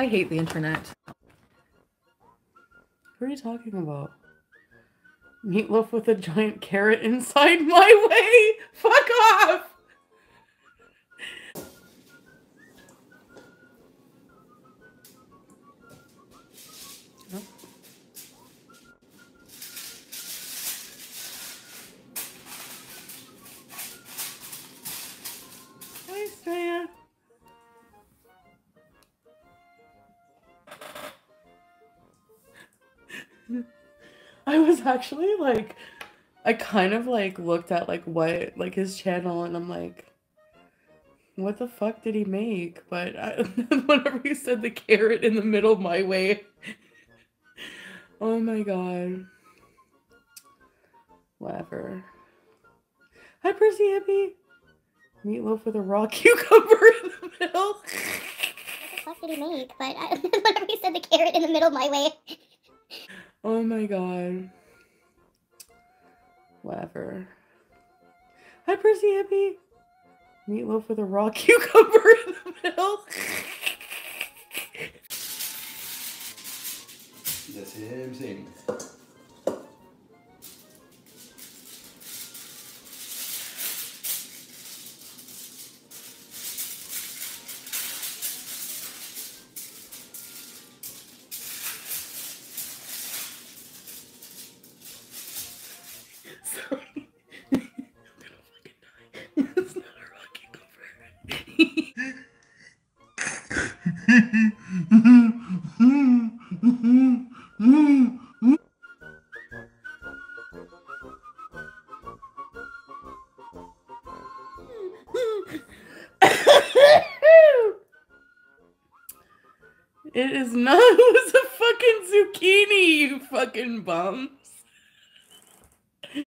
I hate the internet. What are you talking about? Meatloaf with a giant carrot inside my way? Fuck off! I was actually like, I kind of like looked at like what, like his channel, and I'm like, what the fuck did he make? But whenever he said the carrot in the middle of my way, oh my god. Whatever. Hi, Percy Hippie. Meatloaf with a raw cucumber in the middle. What the fuck did he make? But whenever he said the carrot in the middle of my way. Oh my god. Whatever. Hi, Percy Hippie. Meatloaf with a raw cucumber in the middle. That's him singing. It is not, it was a fucking zucchini, you fucking bum.